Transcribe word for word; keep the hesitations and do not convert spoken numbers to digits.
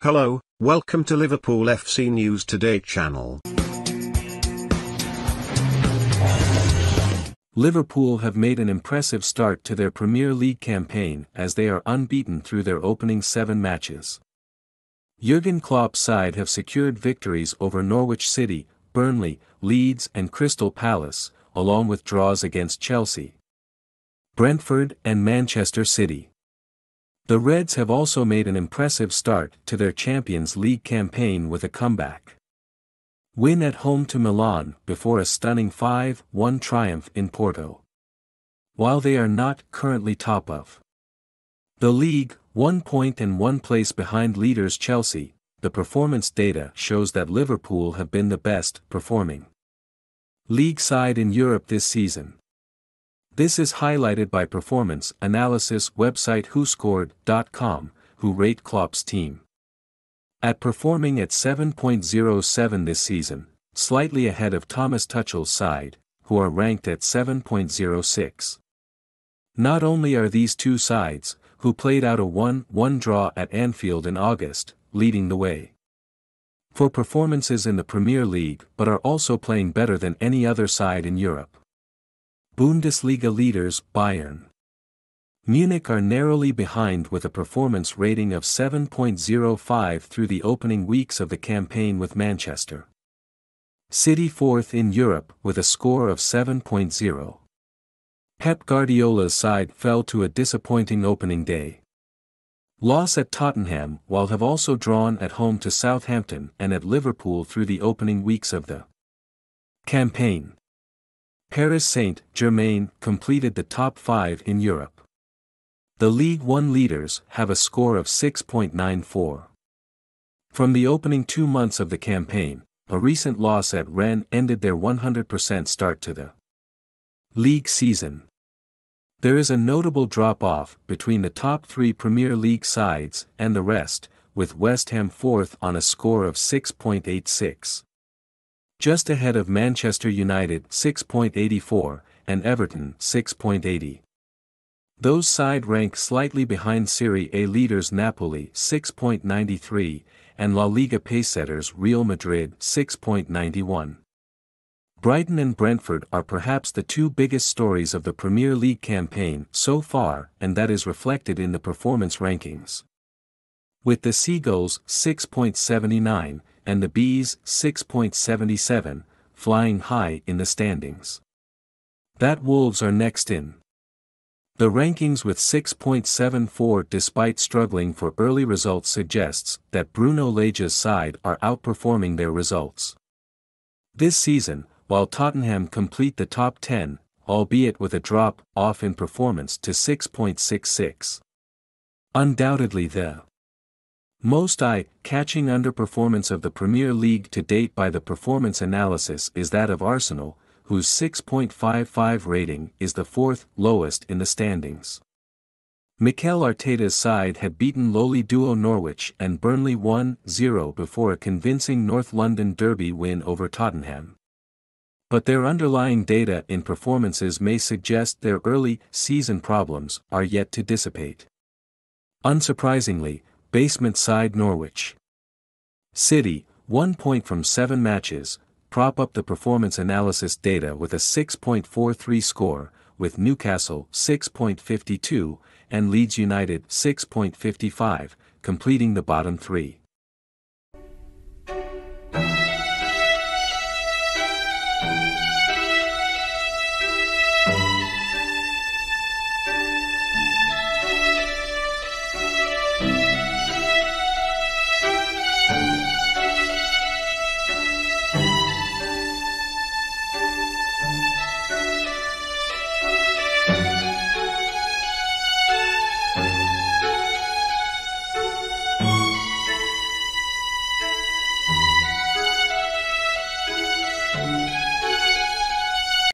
Hello, welcome to Liverpool F C News Today channel. Liverpool have made an impressive start to their Premier League campaign as they are unbeaten through their opening seven matches. Jurgen Klopp's side have secured victories over Norwich City, Burnley, Leeds and Crystal Palace, along with draws against Chelsea, Brentford and Manchester City. The Reds have also made an impressive start to their Champions League campaign with a comeback win at home to Milan before a stunning five one triumph in Porto. While they are not currently top of the league, one point and one place behind leaders Chelsea, the performance data shows that Liverpool have been the best performing league side in Europe this season. This is highlighted by performance analysis website who scored dot com, who rate Klopp's team at performing at seven point oh seven this season, slightly ahead of Thomas Tuchel's side, who are ranked at seven point oh six. Not only are these two sides, who played out a one one draw at Anfield in August, leading the way for performances in the Premier League, but are also playing better than any other side in Europe. Bundesliga leaders Bayern Munich are narrowly behind with a performance rating of seven point oh five through the opening weeks of the campaign, with Manchester City fourth in Europe with a score of seven point oh. Pep Guardiola's side fell to a disappointing opening day loss at Tottenham, while have also drawn at home to Southampton and at Liverpool through the opening weeks of the campaign. Paris Saint-Germain completed the top five in Europe. The Ligue one leaders have a score of six point nine four. From the opening two months of the campaign, a recent loss at Rennes ended their one hundred percent start to the league season. There is a notable drop-off between the top three Premier League sides and the rest, with West Ham fourth on a score of six point eight six. Just ahead of Manchester United six point eight four, and Everton six point eight oh. Those side rank slightly behind Serie A leaders Napoli six point nine three, and La Liga pacesetters Real Madrid six point nine one. Brighton and Brentford are perhaps the two biggest stories of the Premier League campaign so far, and that is reflected in the performance rankings, with the Seagulls six point seven nine, and the Bees six point seven seven, flying high in the standings. That Wolves are next in the rankings with six point seven four despite struggling for early results, suggests that Bruno Lage's side are outperforming their results this season, while Tottenham complete the top ten, albeit with a drop off in performance to six point six six. Undoubtedly the most eye-catching underperformance of the Premier League to date by the performance analysis is that of Arsenal, whose six point five five rating is the fourth lowest in the standings. Mikel Arteta's side had beaten lowly duo Norwich and Burnley one zero before a convincing North London derby win over Tottenham, but their underlying data in performances may suggest their early season problems are yet to dissipate. Unsurprisingly, basement side Norwich City, one point from seven matches, prop up the performance analysis data with a six point four three score, with Newcastle six point five two, and Leeds United six point five five, completing the bottom three.